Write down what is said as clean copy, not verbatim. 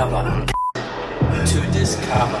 cover to discover.